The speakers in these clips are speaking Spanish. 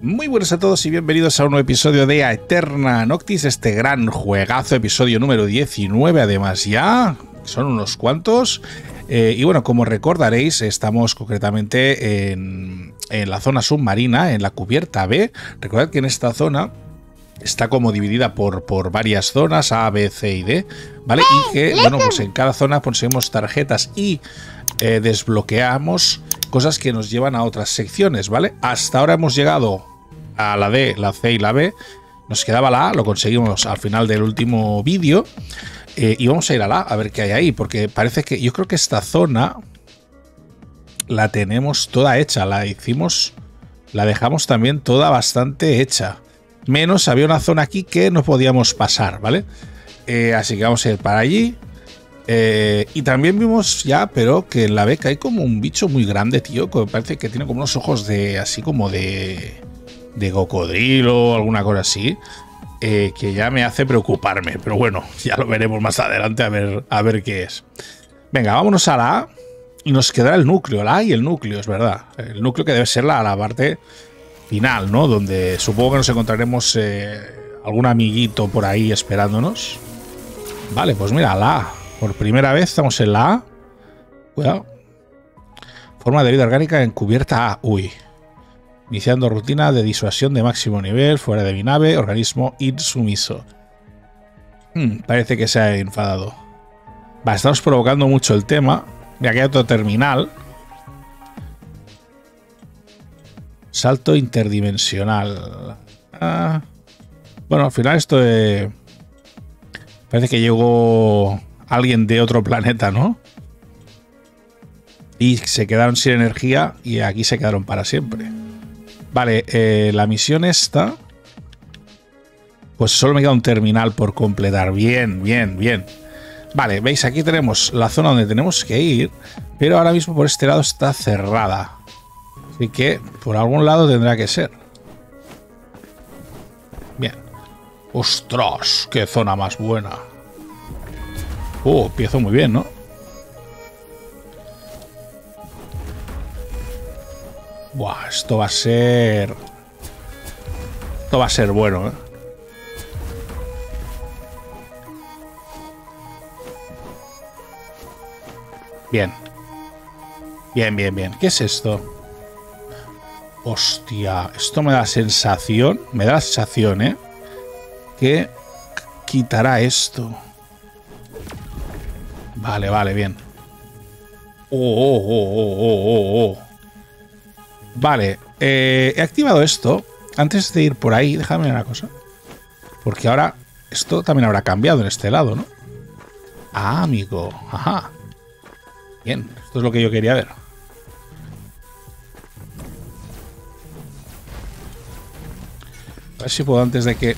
Muy buenas a todos y bienvenidos a un nuevo episodio de Aeterna Noctis, este gran juegazo, episodio número 19 además ya, son unos cuantos. Y bueno, como recordaréis, estamos concretamente en la zona submarina, en la cubierta B. Recordad que en esta zona está como dividida por varias zonas, A, B, C y D, ¿vale? Y que, bueno, pues en cada zona conseguimos tarjetas y desbloqueamos cosas que nos llevan a otras secciones, ¿vale? Hasta ahora hemos llegado a la D, la C y la B. Nos quedaba la A, lo conseguimos al final del último vídeo. Y vamos a ir a la A, a ver qué hay ahí, porque parece que... Yo creo que esta zona la tenemos toda hecha, la hicimos... La dejamos también toda bastante hecha. Menos había una zona aquí que no podíamos pasar, ¿vale? Así que vamos a ir para allí. Y también vimos ya, pero que en la beca hay como un bicho muy grande, tío, que parece que tiene como unos ojos de... así como de cocodrilo o alguna cosa así, que ya me hace preocuparme. Pero bueno, ya lo veremos más adelante a ver qué es. Venga, vámonos a la A y nos quedará el núcleo, la A y el núcleo, es verdad. El núcleo que debe ser la parte final, ¿no? Donde supongo que nos encontraremos algún amiguito por ahí esperándonos. Vale, pues mira, la A. Por primera vez estamos en la A. Cuidado. Forma de vida orgánica encubierta A. Uy. Iniciando rutina de disuasión de máximo nivel. Fuera de mi nave. Organismo insumiso. Parece que se ha enfadado. Va, estamos provocando mucho el tema. Mira, aquí hay otro terminal. Salto interdimensional. Ah. Bueno, al final esto de... Parece que llegó... alguien de otro planeta, ¿no? Y se quedaron sin energía y aquí se quedaron para siempre. Vale, la misión esta... Pues solo me queda un terminal por completar. Bien, bien, bien. Vale, veis, aquí tenemos la zona donde tenemos que ir, pero ahora mismo por este lado está cerrada. Así que por algún lado tendrá que ser. Bien. ¡Ostras! ¡Qué zona más buena! Empiezo muy bien, ¿no? Buah, esto va a ser... Esto va a ser bueno, ¿eh? Bien. Bien, bien, bien. ¿Qué es esto? Hostia, esto me da la sensación... Me da la sensación, ¿eh? Que quitará esto. Vale, vale, bien. Vale, he activado esto. Antes de ir por ahí, déjame ver una cosa. Porque ahora esto también habrá cambiado en este lado, ¿no? Ah, amigo. Ajá. Bien, esto es lo que yo quería ver. A ver si puedo antes de que...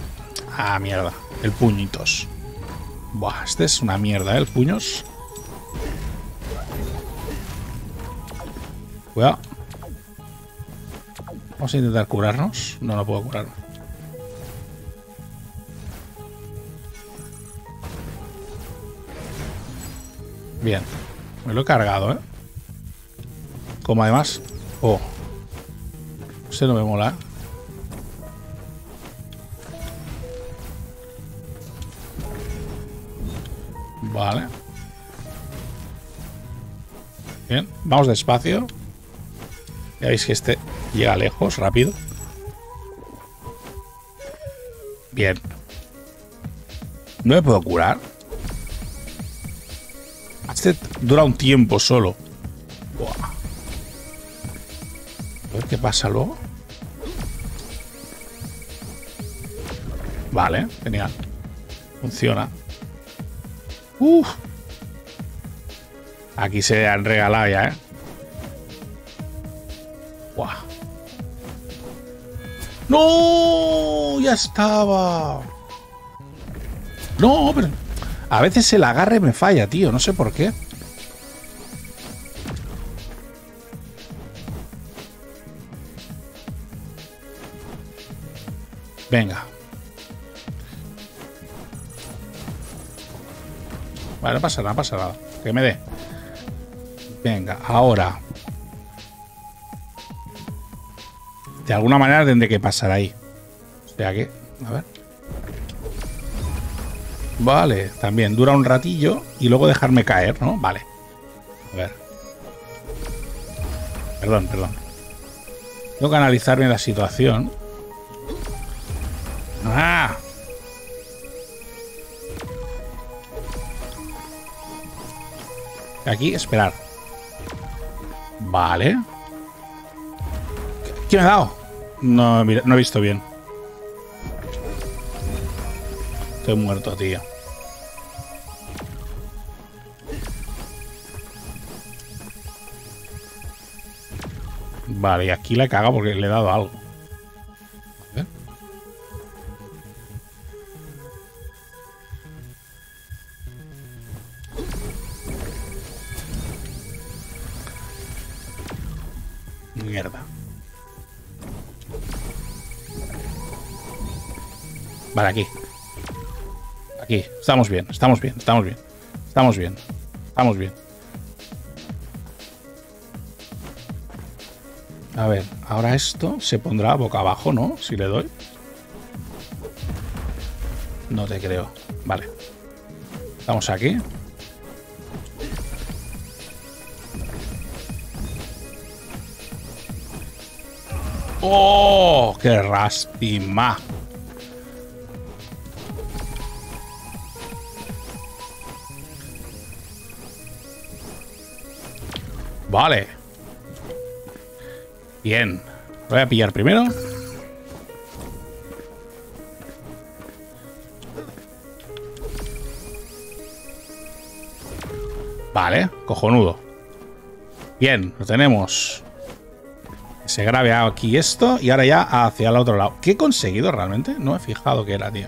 Ah, mierda. El puñitos. Buah, este es una mierda, ¿eh? El puños. Cuidado. Vamos a intentar curarnos. No, no puedo curarme. Bien. Me lo he cargado, ¿eh? Como además... Oh. Este no me mola, ¿eh? Vale. Bien, vamos despacio. Ya veis que este llega lejos, rápido. Bien. ¿No me puedo curar? Este dura un tiempo solo. Buah. A ver qué pasa luego. Vale, genial. Funciona. Uf. Aquí se han regalado ya, ¿eh? Buah. ¡No! ¡Ya estaba! No, pero... A veces el agarre me falla, tío. No sé por qué. Venga. Vale, no pasa nada, Que me dé. Venga, ahora. De alguna manera tendré que pasar ahí. O sea que, a ver. Vale, también dura un ratillo y luego dejarme caer, ¿no? Vale. A ver. Perdón. Tengo que analizar bien la situación. ¡Ah! Aquí, esperar. Vale. ¿Qué me ha dado? No, mira, no he visto bien. Estoy muerto, tío. Vale, y aquí la caga porque le he dado algo. A ver. Mierda. Vale, aquí. Aquí. Estamos bien. A ver, ahora esto se pondrá boca abajo, ¿no? Si le doy. No te creo. Vale. Estamos aquí. ¡Oh! ¡Qué lástima! Vale. Bien. Lo voy a pillar primero. Vale. Cojonudo. Bien. Lo tenemos. Se grabe aquí esto y ahora ya hacia el otro lado. ¿Qué he conseguido realmente? No he fijado qué era, tío.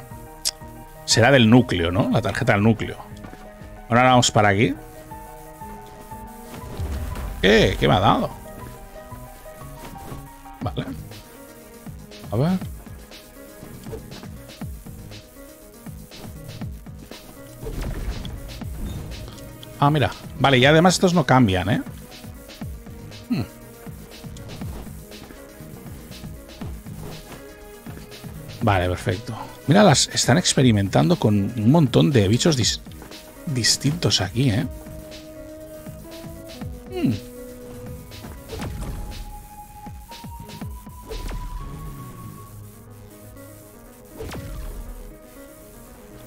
Será del núcleo, ¿no? La tarjeta del núcleo. Ahora vamos para aquí. ¿Qué me ha dado? Vale. A ver. Ah, mira. Vale, y además estos no cambian, ¿eh? Vale, perfecto. Mira, las están experimentando con un montón de bichos distintos aquí, ¿eh?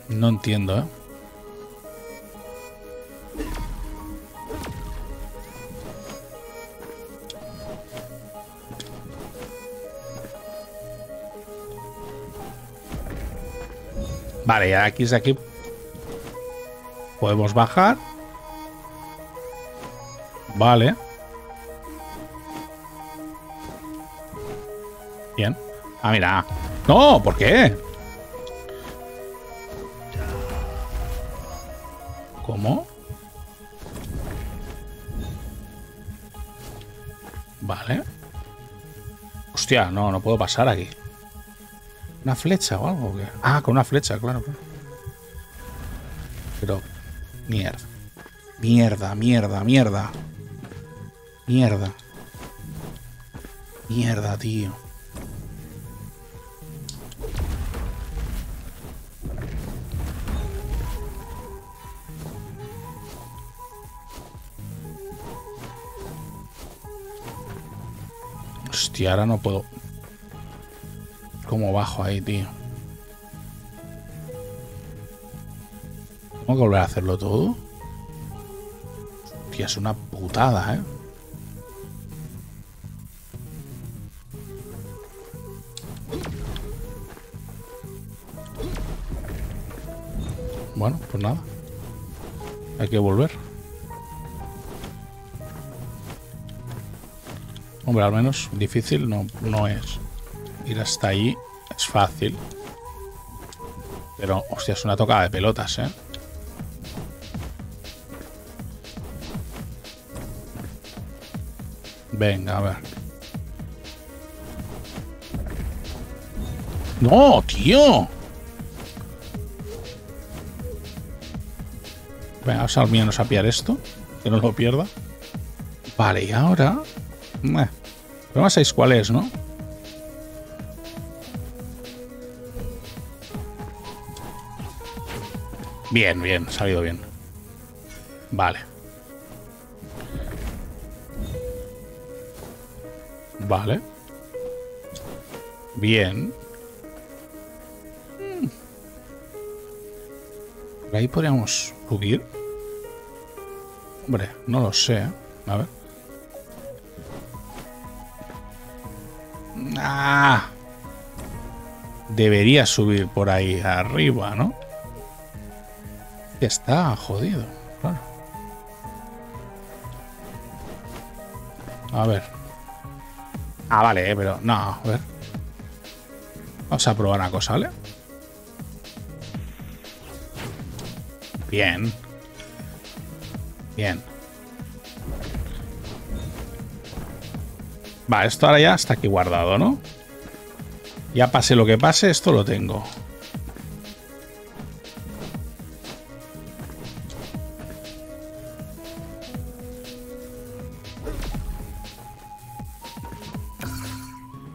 No entiendo, ¿eh? Vale, ya aquí es de aquí. Podemos bajar. Vale. Bien. Ah, mira. No, ¿por qué? ¿Cómo? Vale. Hostia, no, no puedo pasar aquí. ¿Una flecha o algo? Ah, con una flecha, claro. Pero... Mierda, tío. Hostia, ahora no puedo... ¿Cómo bajo ahí, tío? ¿Tengo que volver a hacerlo todo? Hostia, es una putada, ¿eh? Bueno, pues nada. Hay que volver. Hombre, al menos difícil no es. Ir hasta ahí es fácil. Pero, hostia, es una tocada de pelotas, ¿eh? Venga, a ver. ¡No, tío! Venga, vamos al menos a pillar esto. Que no lo pierda. Vale, y ahora... Pero no sabéis cuál es, ¿no? Bien, bien, se ha ido bien. Vale. Vale. Bien. Por ahí podríamos subir. Hombre, no lo sé, ¿eh? A ver. Ah, debería subir por ahí arriba, ¿no? Está jodido, claro. A ver. Ah, vale, pero no, a ver. Vamos a probar una cosa, ¿vale? Bien. Bien. Va, esto ahora ya está aquí guardado, ¿no? Ya pase lo que pase, esto lo tengo.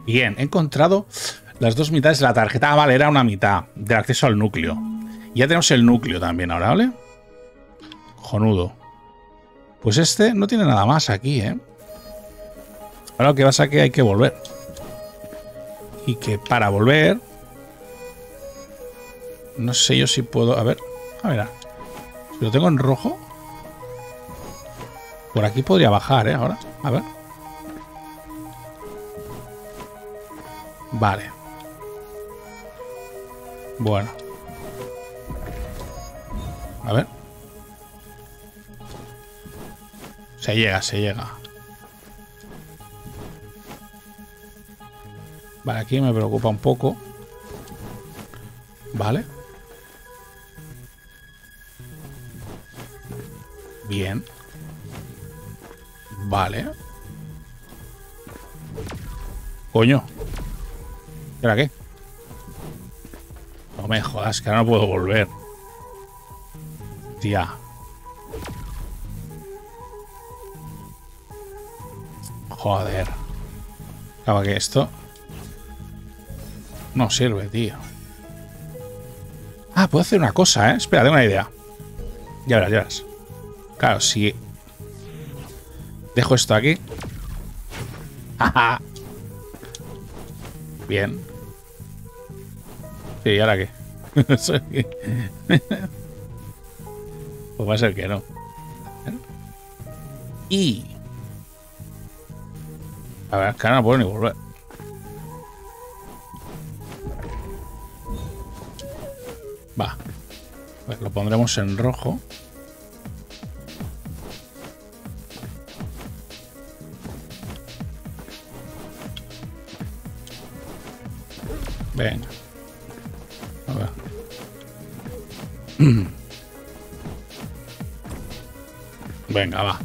Bien, he encontrado las dos mitades de la tarjeta. Ah, vale, era una mitad del acceso al núcleo. Ya tenemos el núcleo también ahora, ¿vale? Cojonudo. Pues este no tiene nada más aquí, ¿eh? Ahora lo que pasa es que hay que volver. Y que para volver... No sé yo si puedo... A ver, a ver. Si lo tengo en rojo... Por aquí podría bajar, ¿eh? Ahora, a ver. Vale. Bueno. A ver. Se llega, se llega. Vale, aquí me preocupa un poco. Vale. Bien. Vale. Coño. ¿Era qué? No me jodas, que ahora no puedo volver. Tía. Joder. Acaba que esto no sirve, tío. Ah, puedo hacer una cosa, ¿eh? Espera, tengo una idea. Ya verás, ya verás. Claro, si dejo esto aquí. Jaja. Bien. Sí, ¿y ahora qué? Pues va a ser que no. Y... A ver, que ahora no puedo ni volver. Va. Pues lo pondremos en rojo. Venga. A ver. Venga, va.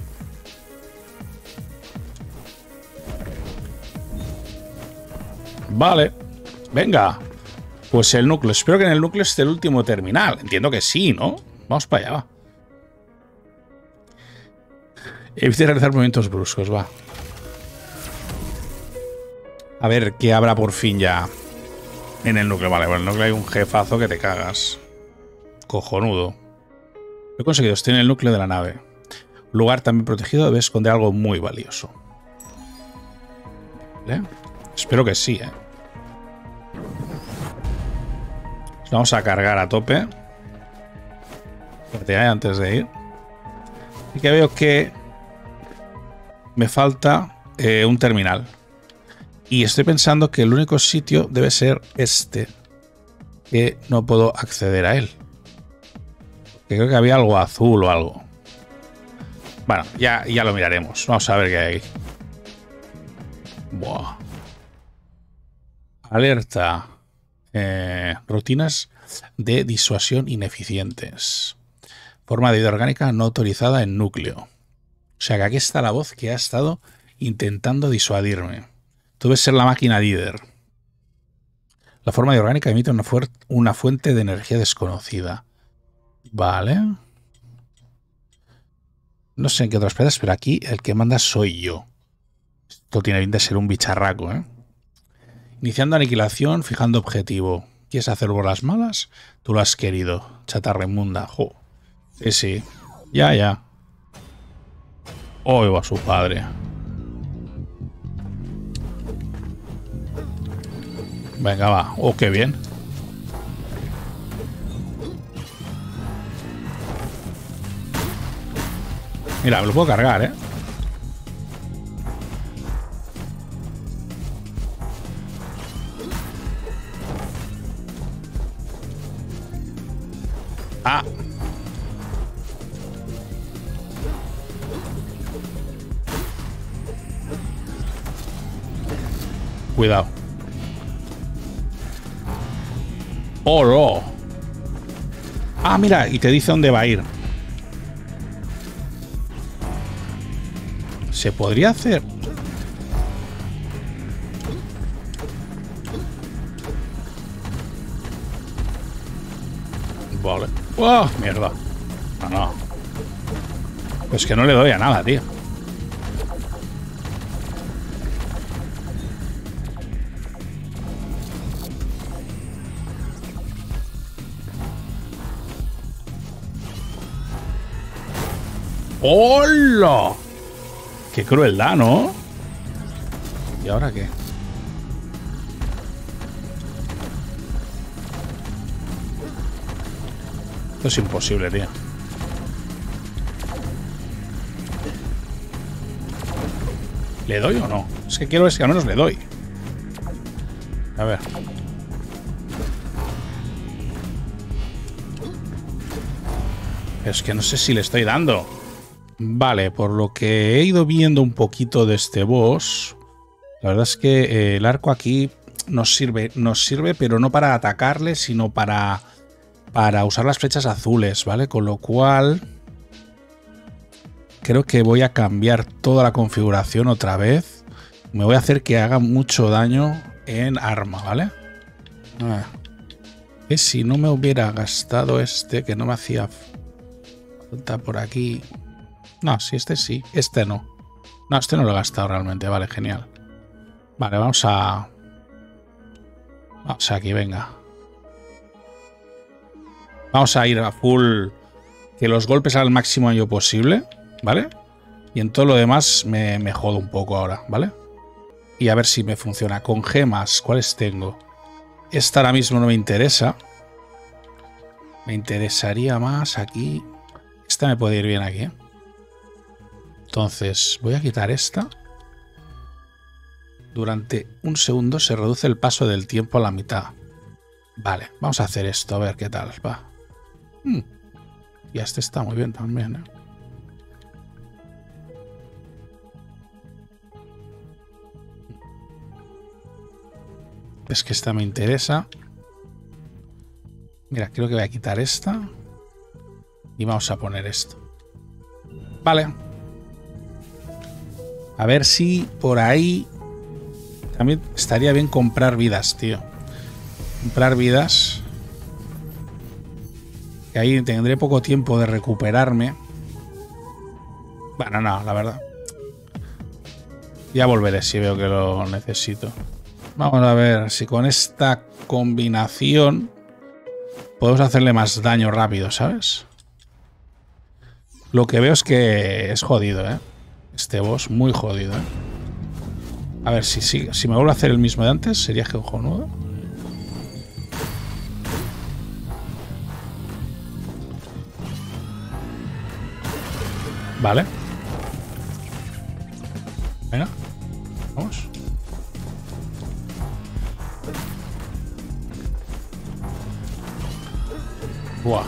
Vale. Venga. Pues el núcleo. Espero que en el núcleo esté el último terminal. Entiendo que sí, ¿no? Vamos para allá, va. Evite realizar movimientos bruscos, va. A ver qué habrá por fin ya en el núcleo. Vale, bueno, en el núcleo hay un jefazo que te cagas. Cojonudo. Lo he conseguido. Estoy en el núcleo de la nave. Un lugar también protegido debe esconder algo muy valioso. ¿Vale? Espero que sí, ¿eh? Vamos a cargar a tope. Espérate, antes de ir. Y que veo que me falta un terminal. Y estoy pensando que el único sitio debe ser este. Que no puedo acceder a él. Que creo que había algo azul o algo. Bueno, ya lo miraremos. Vamos a ver qué hay aquí. Buah. Alerta. Rutinas de disuasión ineficientes. Forma de vida orgánica no autorizada en núcleo. O sea que aquí está la voz que ha estado intentando disuadirme. Tú debes ser la máquina líder. La forma de orgánica emite una fuente de energía desconocida. Vale. No sé en qué otras piezas, pero aquí el que manda soy yo. Esto tiene pinta de ser un bicharraco, ¿eh? Iniciando aniquilación, fijando objetivo. quieres hacer bolas malas, tú lo has querido. Chatarra inmunda. Jo. Sí, sí. Ya, ya. Hoy va su padre. Venga, va. Oh, qué bien. Mira, me lo puedo cargar, ¿eh? Ah. Cuidado. ¡Oh, no! Ah, mira, y te dice dónde va a ir. ¿Se podría hacer? Vale. ¡Oh, mierda! No, no. Pues que no le doy a nada, tío. ¡Hola! ¡Qué crueldad, ¿no? ¿Y ahora qué? Esto es imposible, tío. ¿Le doy o no? Es que quiero es que al menos le doy. A ver. Es que no sé si le estoy dando. Vale, por lo que he ido viendo un poquito de este boss, la verdad es que el arco aquí nos sirve, pero no para atacarle, sino para usar las flechas azules, ¿vale? Con lo cual, creo que voy a cambiar toda la configuración otra vez. Me voy a hacer que haga mucho daño en arma, ¿vale? Ah, que si no me hubiera gastado este, que no me hacía falta por aquí... No, sí. Este no. No, este no lo he gastado realmente. Vale, genial. Vale, vamos a... Vamos aquí, venga. Vamos a ir a full... Que los golpes al máximo yo posible, ¿vale? Y en todo lo demás me jodo un poco ahora, ¿vale? Y a ver si me funciona. Con gemas, ¿cuáles tengo? Esta ahora mismo no me interesa. Me interesaría más aquí. Esta me puede ir bien aquí, ¿eh? Entonces, voy a quitar esta. Durante un segundo se reduce el paso del tiempo a la mitad. Vale, vamos a hacer esto, a ver qué tal va. Y este está muy bien también, ¿eh? Es que esta me interesa. Mira, creo que voy a quitar esta. Y vamos a poner esto. Vale. A ver si por ahí también estaría bien comprar vidas, tío. Comprar vidas. Que ahí tendré poco tiempo de recuperarme. Bueno, no, la verdad. Ya volveré si veo que lo necesito. Vamos a ver si con esta combinación podemos hacerle más daño rápido, ¿sabes? Lo que veo es que es jodido, ¿eh? Este boss, muy jodido, ¿eh? A ver, si me vuelvo a hacer el mismo de antes, sería cojonudo. Vale. Venga. Vamos. Buah.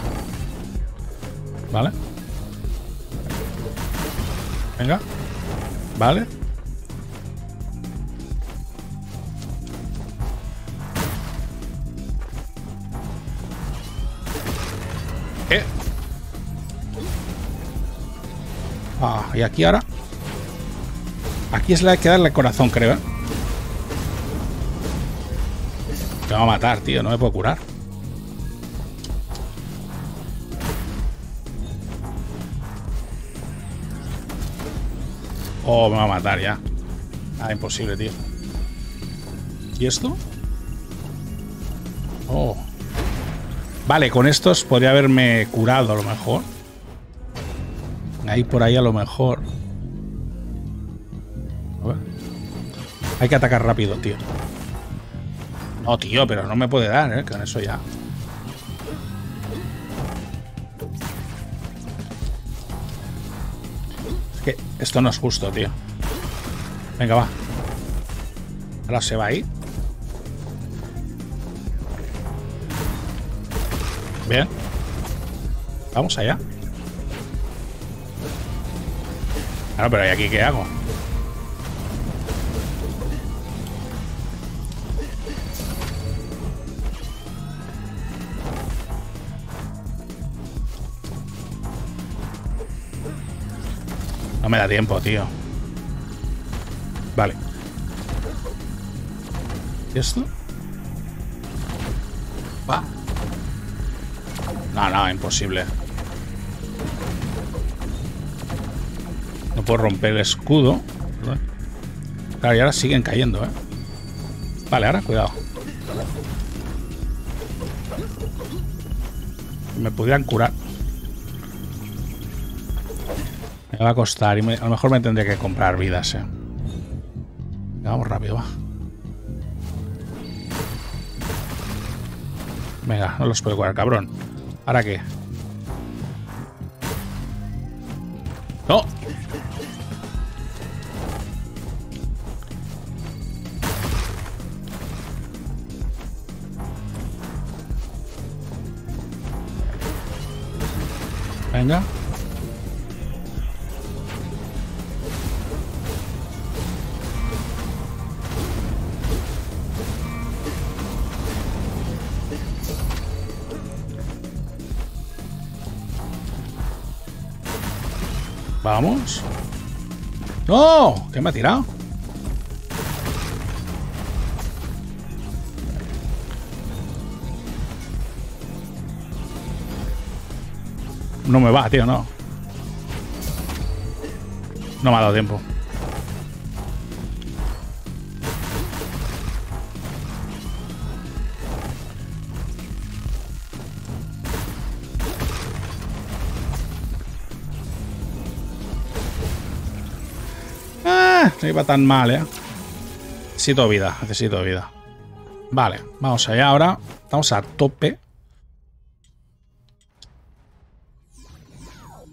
Vale. Venga. Vale. Ah, y aquí ahora. Aquí es la que darle corazón, creo, ¿eh? Me va a matar, tío. No me puedo curar. Oh, me va a matar ya. Ah, imposible, tío. ¿Y esto? Oh. Vale, con estos podría haberme curado a lo mejor. Ahí por ahí a lo mejor. A ver. Hay que atacar rápido, tío. No, tío, pero no me puede dar, ¿eh? Con eso ya. Es que esto no es justo, tío. Venga, va. Ahora se va ahí. Bien. Vamos allá. Claro, pero ¿y aquí qué hago? No me da tiempo, tío. Vale. ¿Y esto? Va. No, no, imposible. No puedo romper el escudo. Claro, y ahora siguen cayendo, ¿eh? Vale, ahora cuidado. Me pudieran curar. Me va a costar y a lo mejor me tendría que comprar vidas, ¿eh? Vamos rápido, va. Venga, no los puedo curar, cabrón. ¿Ahora qué? ¡No! Venga. Vamos. ¡No! ¿Qué me ha tirado? No me va, tío, no. No me ha dado tiempo. No iba tan mal, ¿eh? Necesito vida, necesito vida. Vale, vamos allá ahora. Estamos a tope.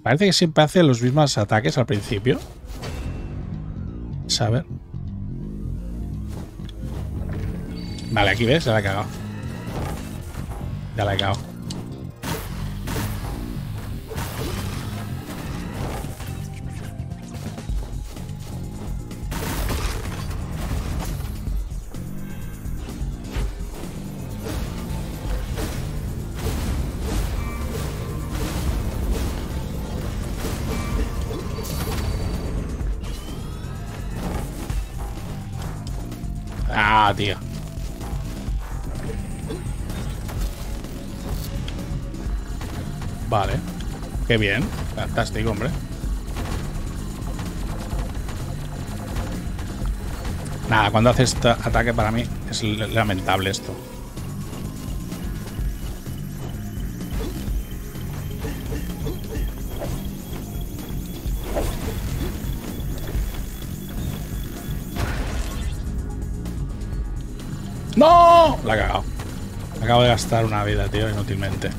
Parece que siempre hace los mismos ataques al principio. A ver. Vale, aquí ves, ya la he cagado. Ya la he cagado. Ah, tío. Vale. Qué bien. Fantástico, hombre. Nada, cuando hace este ataque para mí es lamentable esto. ¡No! La he cagado. Acabo de gastar una vida, tío, inútilmente.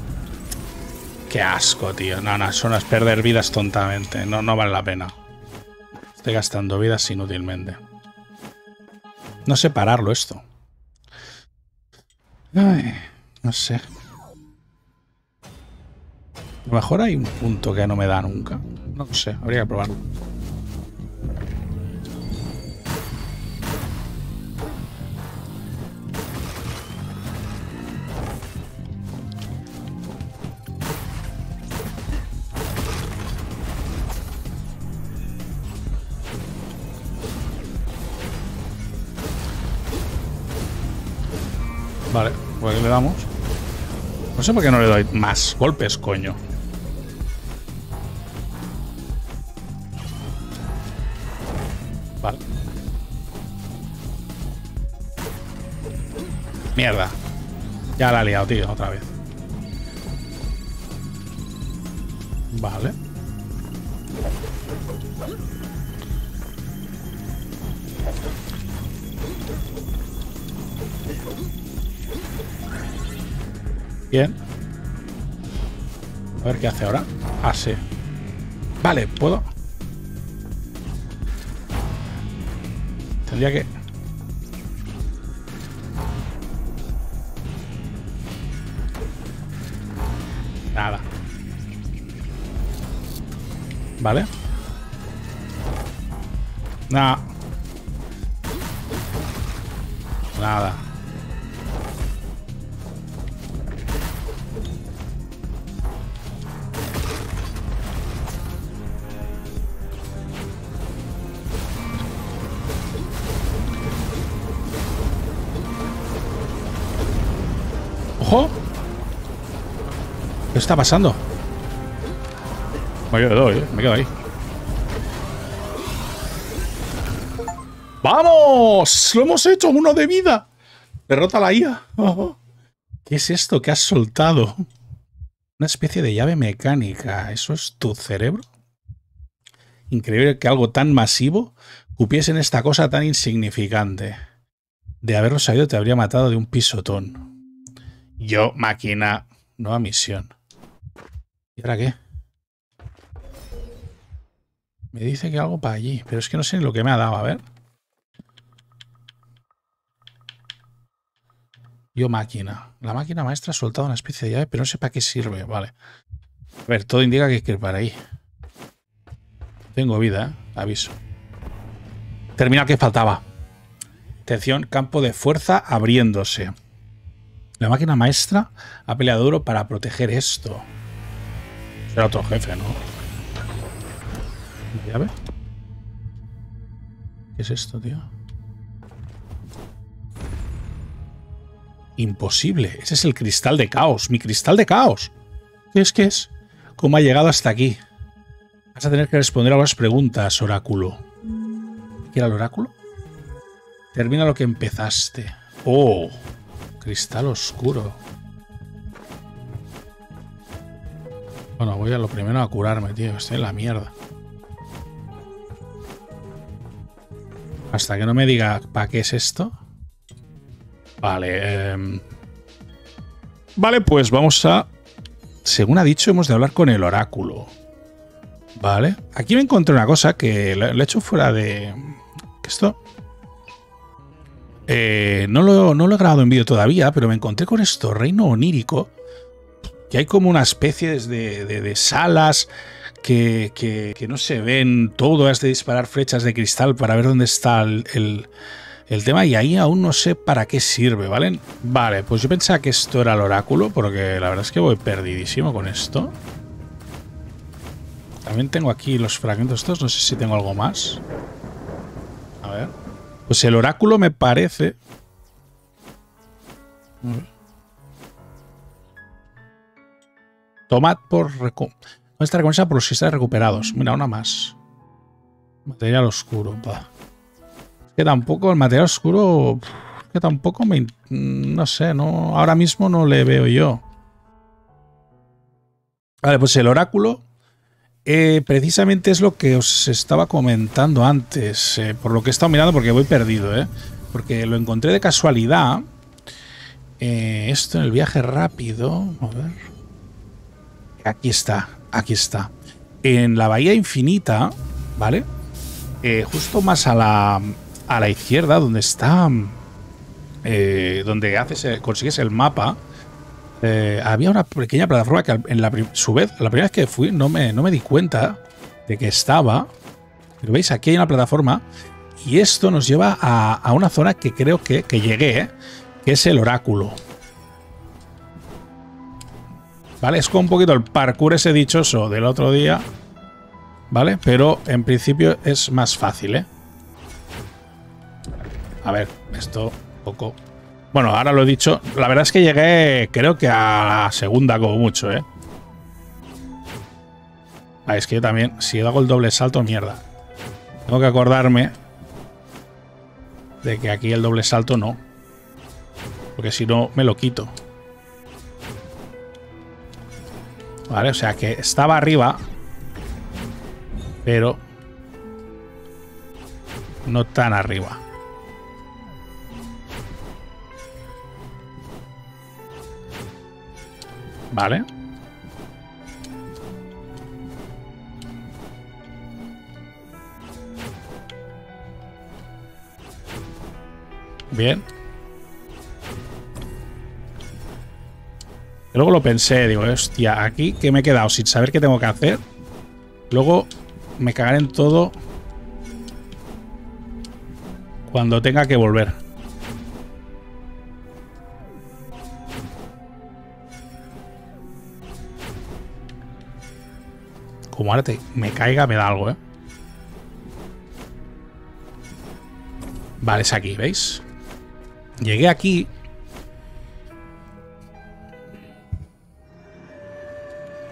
Qué asco, tío. No, no, eso no es perder vidas tontamente. No, no vale la pena. Estoy gastando vidas inútilmente. No sé pararlo esto. Ay, no sé. A lo mejor hay un punto que no me da nunca. No sé, habría que probarlo. Vale, pues le damos. No sé por qué no le doy más golpes, coño. Vale. Mierda. Ya la he liado, tío, otra vez. Vale. Bien. A ver qué hace ahora. Ah, sí. Vale, puedo. Tendría que... Nada. Vale. Nada. Nada. ¡Ojo! ¿Qué está pasando? Yo le doy, me quedo ahí. ¡Vamos! ¡Lo hemos hecho! ¡Uno de vida! Derrota a la IA. Oh. ¿Qué es esto que has soltado? Una especie de llave mecánica. ¿Eso es tu cerebro? Increíble que algo tan masivo cupiese en esta cosa tan insignificante. De haberlo sabido te habría matado de un pisotón. Yo, máquina. Nueva misión. ¿Y ahora qué? Me dice que algo para allí, pero es que no sé ni lo que me ha dado. A ver. Yo, máquina. La máquina maestra ha soltado una especie de llave, pero no sé para qué sirve. Vale. A ver, todo indica que hay que ir para ahí. Tengo vida, ¿eh? Aviso. Terminal que faltaba. Atención, campo de fuerza abriéndose. La máquina maestra ha peleado duro para proteger esto. Será otro jefe, ¿no? ¿Llave? ¿Qué es esto, tío? Imposible. Ese es el cristal de caos. ¡Mi cristal de caos! ¿Qué es? ¿Qué es? ¿Cómo ha llegado hasta aquí? Vas a tener que responder a las preguntas, oráculo. ¿Qué era el oráculo? Termina lo que empezaste. ¡Oh! Cristal oscuro. Bueno, voy a lo primero a curarme, tío. Estoy en la mierda. Hasta que no me diga para qué es esto. Vale. Vale, pues vamos a... Según ha dicho, hemos de hablar con el oráculo. Vale. Aquí me encontré una cosa que le he hecho fuera de... Esto... No lo he grabado en vídeo todavía, pero me encontré con esto, reino onírico, que hay como una especie de salas que no se ven todo, has de disparar flechas de cristal para ver dónde está el tema, y ahí aún no sé para qué sirve, ¿vale? Vale, pues yo pensaba que esto era el oráculo, porque la verdad es que voy perdidísimo con esto. También tengo aquí los fragmentos estos, no sé si tengo algo más. A ver... Pues el oráculo me parece... Tomad por... Esta recompensa por los cristales recuperados. Mira, una más. Material oscuro. Bah. Es que tampoco el material oscuro... Es que tampoco me... No sé, no, ahora mismo no le veo yo. Vale, pues el oráculo... precisamente es lo que os estaba comentando antes, por lo que he estado mirando, porque voy perdido, porque lo encontré de casualidad, esto en el viaje rápido, a ver, aquí está, en la bahía infinita, ¿vale? Justo más a la izquierda, donde está, donde consigues el mapa. Había una pequeña plataforma que la primera vez que fui no me di cuenta de que estaba. Pero veis, aquí hay una plataforma y esto nos lleva a una zona que creo que llegué, que es el oráculo. Vale, es como un poquito el parkour ese dichoso del otro día, ¿vale? Pero en principio es más fácil, A ver, esto un poco... Bueno, ahora lo he dicho. La verdad es que llegué, creo que a la segunda como mucho, Ah, es que yo también, si hago el doble salto, mierda. Tengo que acordarme de que aquí el doble salto no. Porque si no, me lo quito. Vale, o sea que estaba arriba, pero no tan arriba. Vale. Bien. Y luego lo pensé, digo, hostia, aquí que me he quedado sin saber qué tengo que hacer. Luego me cagaré en todo cuando tenga que volver. Como ahora me caiga, me da algo, ¿eh? Vale, es aquí, ¿veis? Llegué aquí.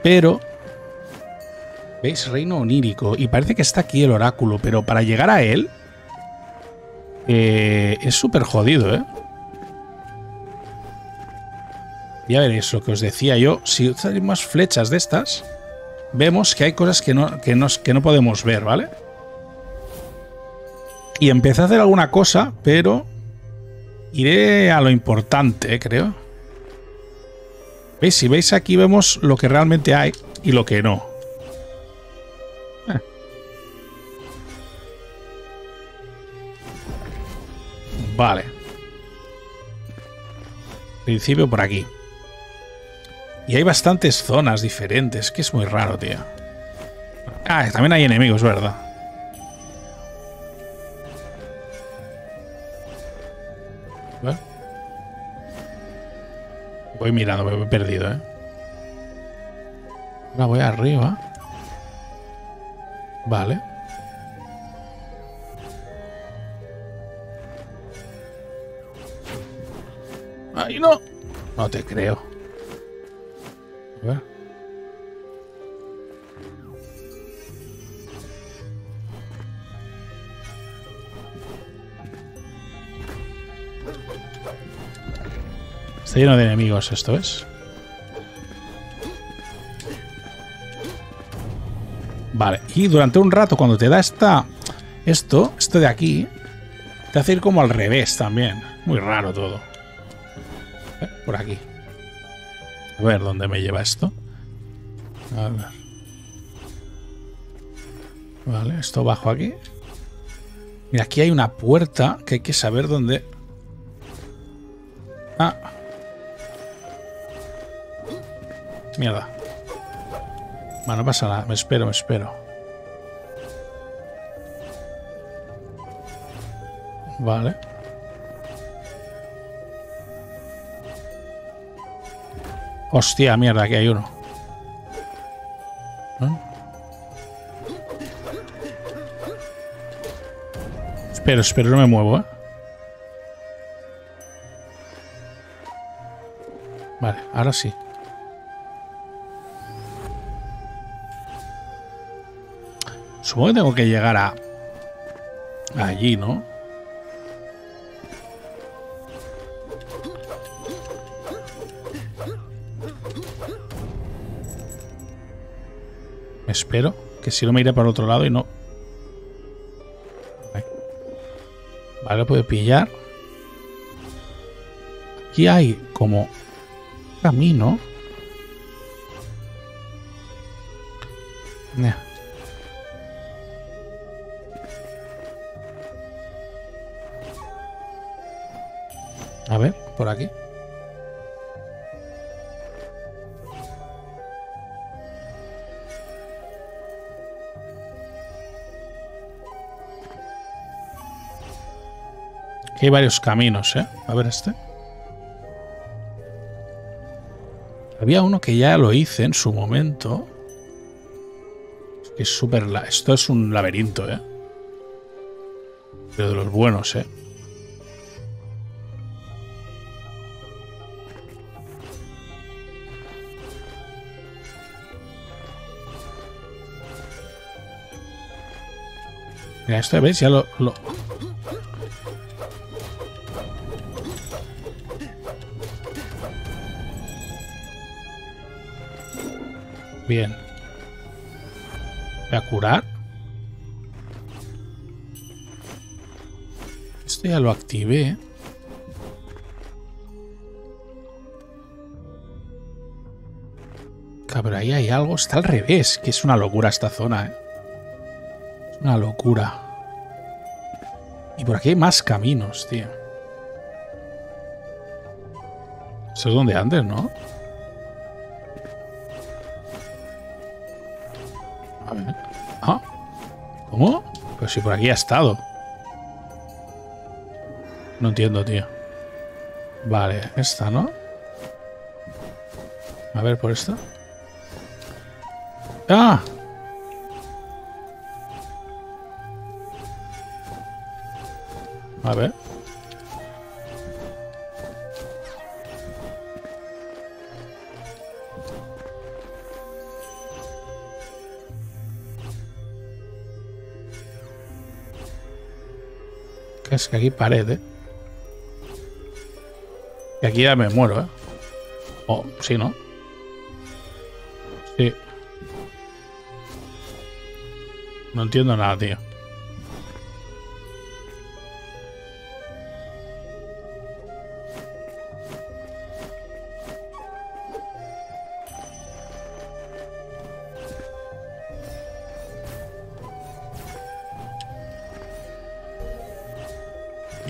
Pero... ¿veis? Reino onírico. Y parece que está aquí el oráculo. Pero para llegar a él... es súper jodido, ¿eh? Ya veréis lo que os decía yo. Si usáis más flechas de estas... vemos que hay cosas que no podemos ver, ¿vale? Y empecé a hacer alguna cosa, pero iré a lo importante, creo. ¿Veis? Si veis aquí vemos lo que realmente hay y lo que no. Vale. Principio por aquí. Y hay bastantes zonas diferentes, que es muy raro, tío. Ah, también hay enemigos, ¿verdad? ¿Vale? Voy mirando, me he perdido, ¿eh? Ahora voy arriba. Vale. ¡Ay, no! No te creo. A ver. Está lleno de enemigos, esto es. Vale, y durante un rato cuando te da esto de aquí, te hace ir como al revés también. Muy raro todo. Por aquí. A ver dónde me lleva esto. A ver. Vale, esto bajo aquí. Mira, aquí hay una puerta que hay que saber dónde... Ah. Mierda. Bueno, no pasa nada. Me espero. Vale. Hostia, mierda, aquí hay uno. ¿No? Espero, no me muevo, ¿eh? Vale, ahora sí. Supongo que tengo que llegar a... allí, ¿no? Espero que si no me iré para el otro lado y no. Vale, lo puedo pillar. Aquí hay como camino. A ver, por aquí. Hay varios caminos, ¿eh? A ver este. Había uno que ya lo hice en su momento. Es súper... esto es un laberinto, ¿eh? Pero de los buenos, ¿eh? Mira, esto, ¿veis? Ya lo... Bien. Voy a curar. Esto ya lo activé. Pero ahí hay algo. Está al revés, que es una locura esta zona, ¿eh? Es una locura. Y por aquí hay más caminos, tío. Eso es donde antes, ¿no? A ver. ¿Ah? ¿Cómo? Pero si por aquí ha estado. No entiendo, tío. Vale, esta, ¿no? A ver, por esta. ¡Ah! A ver. Que es que aquí pared, ¿eh? Que aquí ya me muero, ¿eh? Oh, sí, ¿no? Sí. No entiendo nada, tío.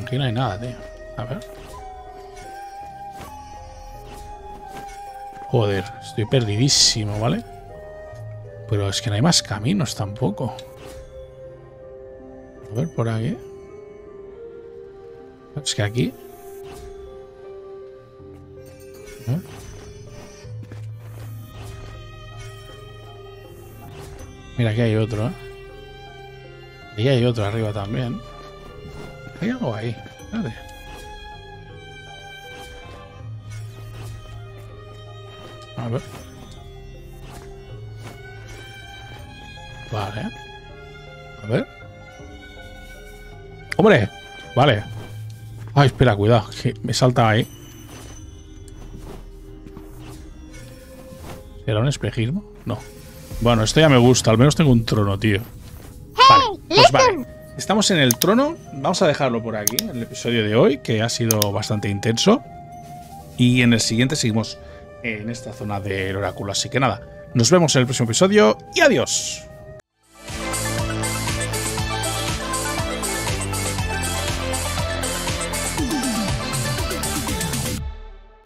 Aquí no hay nada, tío. A ver. Joder, estoy perdidísimo, ¿vale? Pero es que no hay más caminos tampoco. A ver, por aquí. Es que aquí. ¿Eh? Mira, aquí hay otro, ¿eh? Y hay otro arriba también. Hay algo ahí. Espérate. A ver. Vale. A ver. ¡Hombre! Vale. Ay, espera, cuidado, que me salta ahí. ¿Será un espejismo? No. Bueno, esto ya me gusta. Al menos tengo un trono, tío. Vale, pues vale. Estamos en el trono. Vamos a dejarlo por aquí, el episodio de hoy, que ha sido bastante intenso. Y en el siguiente seguimos en esta zona del oráculo. Así que nada, nos vemos en el próximo episodio y adiós.